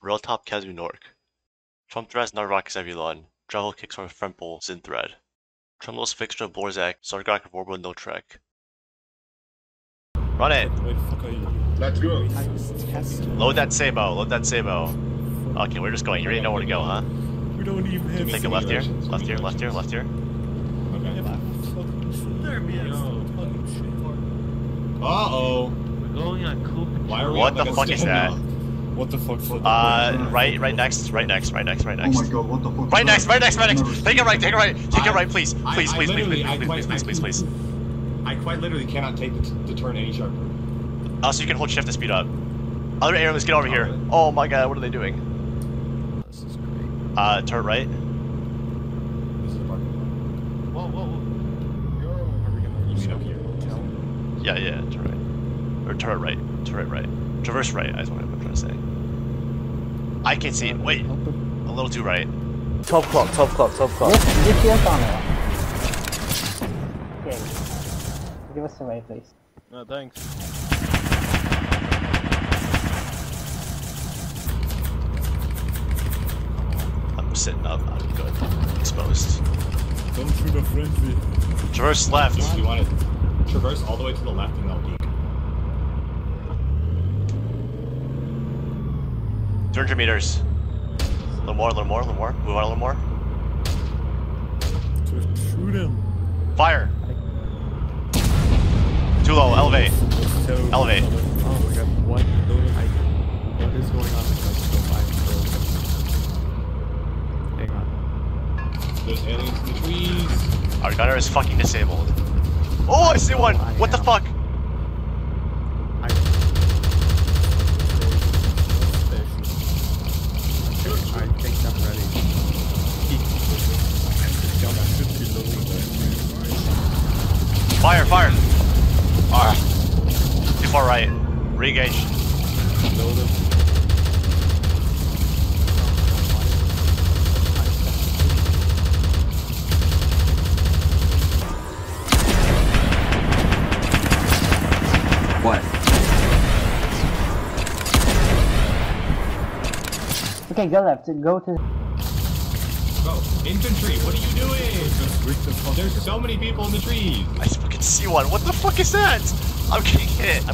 Railtop Kazu Nork. Trump threats Narvak Zevulon, Travel kicks from Frempel Zinthred. Trumlos fixture of Borzak, Sargak Vorbo no Trek. Run it! Wait, fuck are you? Let's go! Load that Sabo, load that Sabo. Okay, we're just going, you already know where to go, huh? We don't even have take a left here, left here, left here, left here. Okay, left. There be a fucking shit. Uh-oh. We're going on Coop. Why are we what the fuck is that? Now? What the fuck? Right next. Oh my god, what the fuck? Right next. Take a right, please. Please. I quite literally cannot take the turn any sharper. So you can hold shift to speed up. Other air, let's get over here. Oh my god, what are they doing? This is great. Turn right. This is the parking lot. Whoa. Are we gonna meet up here? Yeah, turn right. Or turn right. Traverse right, is what I'm trying to say. I can see, wait, a little too right. 12 o'clock. GPS on it. Okay, give us some aid, please. No, thanks. I'm sitting up, I'm good. Exposed. Don't shoot a frenzy. Traverse left. If you want to traverse all the way to the left and that'll be. $200 meters. A little more. Move on a little more. Just shoot him. Fire! Too low. Elevate. Oh my god. What is going on? Hang on. There's aliens in the trees. Our gunner is fucking disabled. Oh, I see one! What the fuck? Fire! Ah, too far right. Re-engage. What? Okay, go left. Go to. Oh, infantry! What are you doing? There's so many people in the trees. See one. What the fuck is that? I'm getting hit.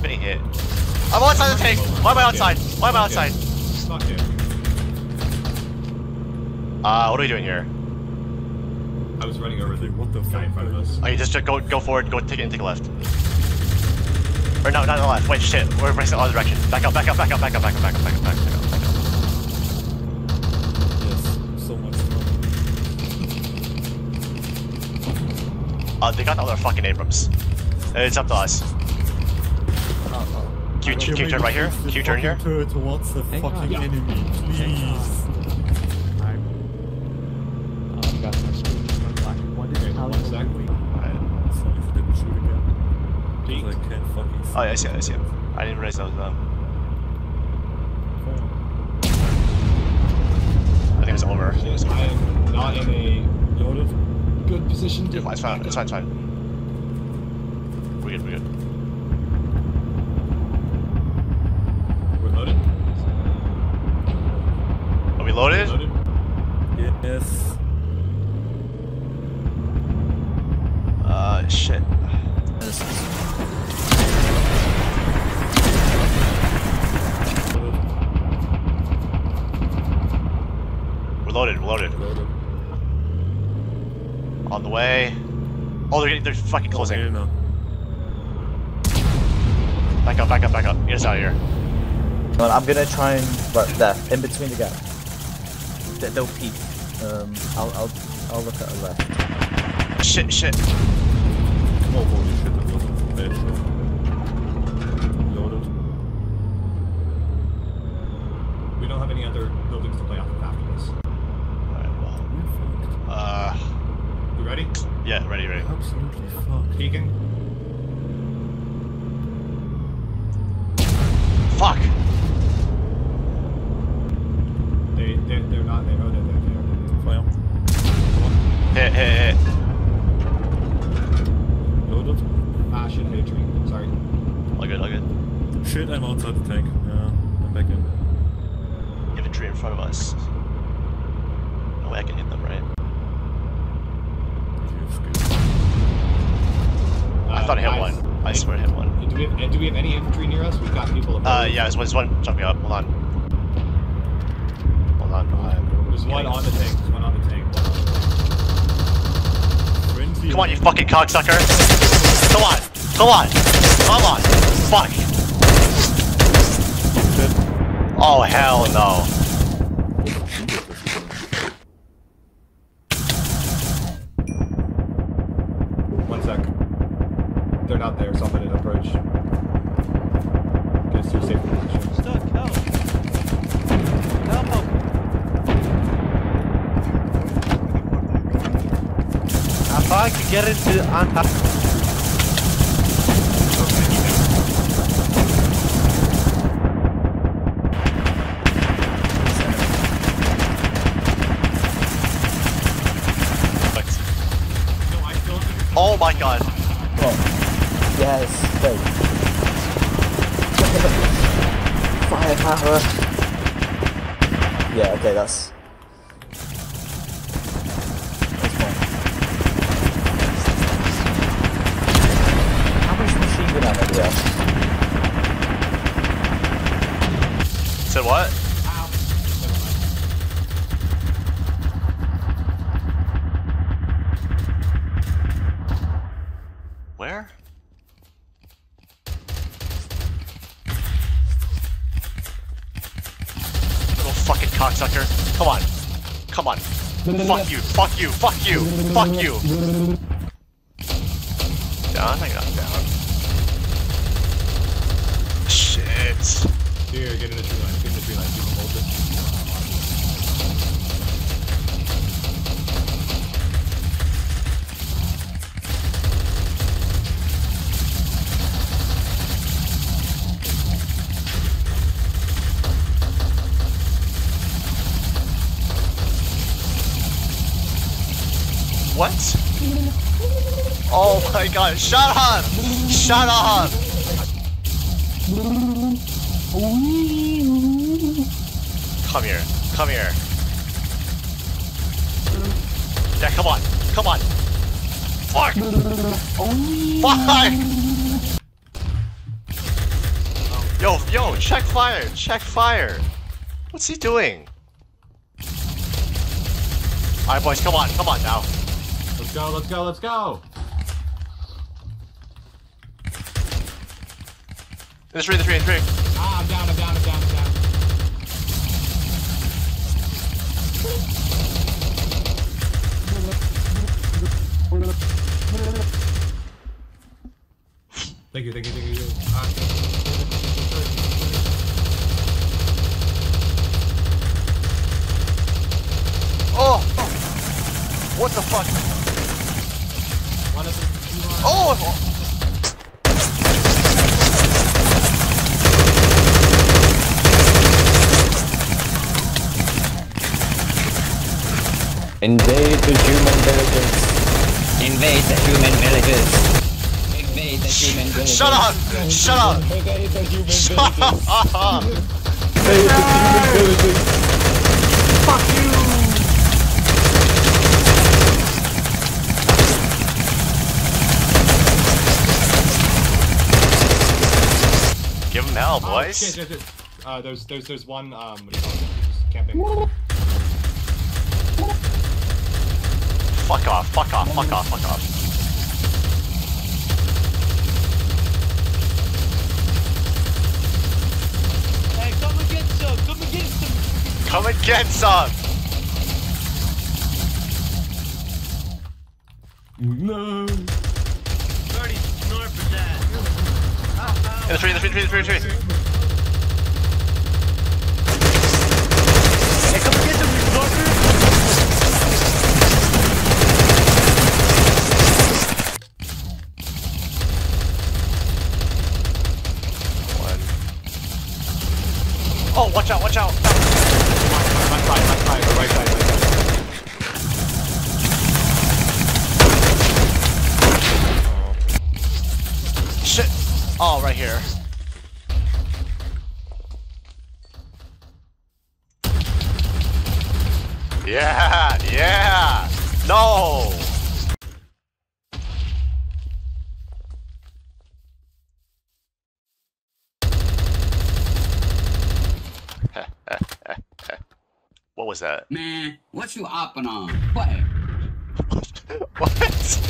I'm outside the tank. Why am I outside? Stuck here. What are we doing here? I was running over there. What the fuck in front of us? Okay, just go forward. Go take a left. Or no, not the left. Wait, shit. We're racing the other direction. Back up. They got the other fucking Abrams. It's up to us. Q turn right here. Q turn here. Towards the fucking enemy, please. I've got my screen. What is exactly? If it didn't shoot again. I can't fucking see. Oh yeah, I see him. I didn't realize that was them. I think it's over. I am not in a load of good position. Dude, it's fine. We're good. We're loaded? Are we loaded? Yes. Shit. We're loaded. On the way. Oh, they're fucking closing. Back up. Get us out of here. Well, I'm gonna try and right there, in between the gap. They'll peek. I'll look at the left. Shit. Oh holy shit, that wasn't bad shit. Loaded. We don't have any other buildings to play off of after this. Alright, well. You ready? Yeah, ready. Absolutely fucked. Keegan. Fuck! They're not, they know that they're flail. Hit. Loaded? Ah, shit, hit a tree. Sorry. All good. Shit, I'm outside the tank. back. No, I'm back in. Infantry in front of us. No way I can hit them, right? I thought I hit one. I swear I hit one. And do we have any infantry near us? We've got people above. Yeah, there's one jumping up. Hold on. Hold on. There's one on the tank. There's one on the tank. Come on, you fucking cocksucker! Come on! Come on! Come on! Fuck! Oh, hell no. One sec. They're not there, so I'm gonna approach. Get us to a safe position. Stuck, help! Help! If I could get into oh my god. Oh. Yes, wait. Firepower. Yeah, okay, that's... Said what? Ow. Where? Little fucking cocksucker. Come on. Come on. Fuck you. Fuck you. Fuck you. Fuck you. Down? I got down. Here, get in the tree line, get in the tree line, you can hold it. What? Oh my god, shut up! Shut up! Come here, come here. Yeah, come on, come on. Fuck! Fuck! Yo, yo, check fire, check fire. What's he doing? Alright boys, come on, come on now. Let's go, let's go, let's go! In the tree, in the tree, in the tree. Ah, I'm down, I'm down, I'm down, I'm down. Thank you, thank you, thank you. Oh! What the fuck? Oh! Invade the human villages. Invade the human villages. Invade the human villages. Shut up! Shut up! Invade the human villages. Shut up! Invade the human villages. Fuck you! Give him hell, boys. There's one what do you call it? Camping. Fuck off, fuck off, fuck off, fuck off. Hey, come and get some, come and get some. Come and get some. No. 30 north of that. In the tree, in the tree, in the tree, in the tree. Hey, come and get some, you fucker. Oh, watch out, watch out! Left side, left side, right side, right side. Shit! Oh, right here. Yeah, yeah. No. What was that? Man, what you opping on? What? What?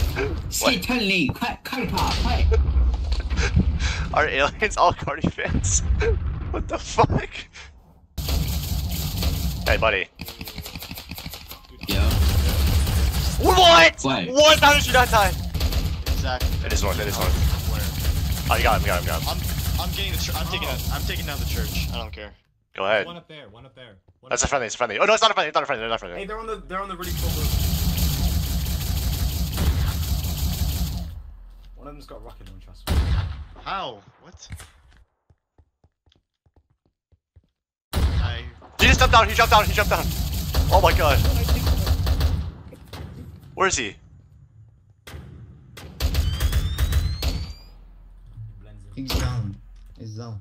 Are aliens all Cardi fans? What the fuck? Hey, buddy. Yo. What? What? How did you not die? Exactly. It is one. It is one. Oh, you got him. Got him. Got him. I'm getting the. I'm taking down the church. I don't care. Go ahead. One up there. One up there. One That's up a friendly. It's a friendly. Oh no, it's not a friendly. It's not a friendly. They're not friendly. Hey, they're on the. They're on the really cool roof. One of them's got a rocket launcher. How? What? He just jumped down, he jumped down, he jumped down. Oh my god. Where is he? He's down. He's down.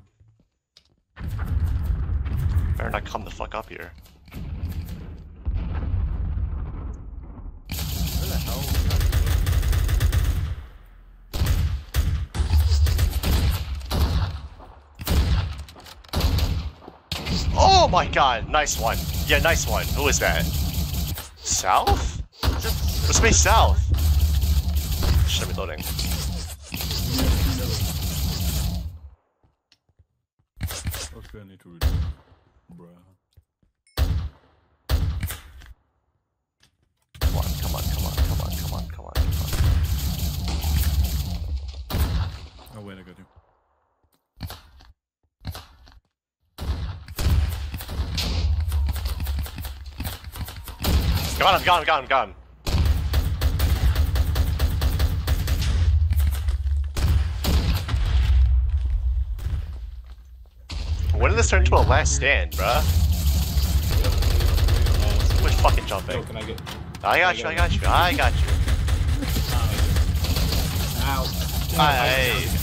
Better not come the fuck up here. Where the hell is he? Oh my god, nice one. Yeah, nice one. Who is that? South? Let's be south. Should I be loading? Okay, I need to return. Bruh. Come on. Oh wait, I got you. Got him. When did this turn into a last stand, bruh? Too much fucking jumping. Yo, I got you. Ow. Hey.